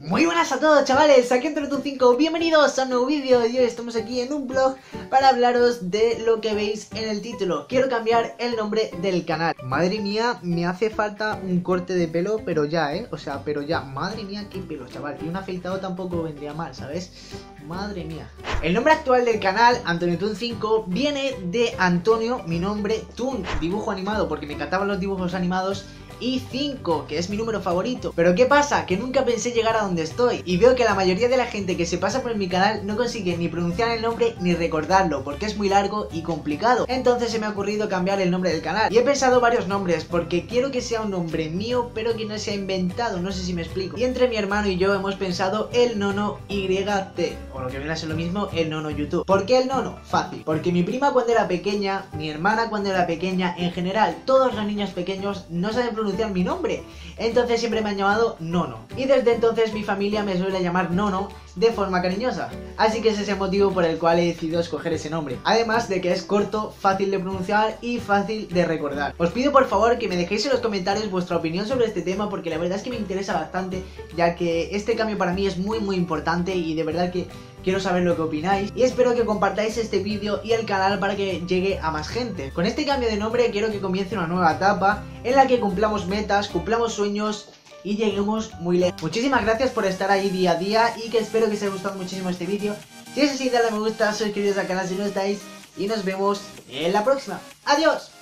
Muy buenas a todos, chavales, aquí AntonioToon5, bienvenidos a un nuevo vídeo. Y hoy estamos aquí en un blog para hablaros de lo que veis en el título. Quiero cambiar el nombre del canal. Madre mía, me hace falta un corte de pelo, pero ya, o sea, pero ya. Madre mía, qué pelo, chaval. Y un afeitado tampoco vendría mal, ¿sabes? Madre mía. El nombre actual del canal, AntonioToon5, viene de Antonio, mi nombre, Toon, dibujo animado, porque me encantaban los dibujos animados, y 5, que es mi número favorito. Pero ¿qué pasa? Que nunca pensé llegar a donde estoy, y veo que la mayoría de la gente que se pasa por mi canal no consigue ni pronunciar el nombre ni recordarlo, porque es muy largo y complicado. Entonces se me ha ocurrido cambiar el nombre del canal, y he pensado varios nombres, porque quiero que sea un nombre mío, pero que no sea inventado, no sé si me explico. Y entre mi hermano y yo hemos pensado ElNonoYT, o lo que viene a ser lo mismo, ElNonoYT. ¿Por qué el nono? Fácil, porque mi prima cuando era pequeña, mi hermana cuando era pequeña, en general, todos los niños pequeños no saben pronunciar mi nombre, entonces siempre me han llamado Nono, y desde entonces mi familia me suele llamar Nono de forma cariñosa, así que ese es el motivo por el cual he decidido escoger ese nombre, además de que es corto, fácil de pronunciar y fácil de recordar. Os pido por favor que me dejéis en los comentarios vuestra opinión sobre este tema, porque la verdad es que me interesa bastante, ya que este cambio para mí es muy importante, y de verdad que quiero saber lo que opináis, y espero que compartáis este vídeo y el canal para que llegue a más gente. Con este cambio de nombre quiero que comience una nueva etapa en la que cumplamos metas, cumplamos sueños y lleguemos muy lejos. Muchísimas gracias por estar ahí día a día, y que espero que os haya gustado muchísimo este vídeo. Si es así, dale a me gusta, suscribiros al canal si no estáis, y nos vemos en la próxima. ¡Adiós!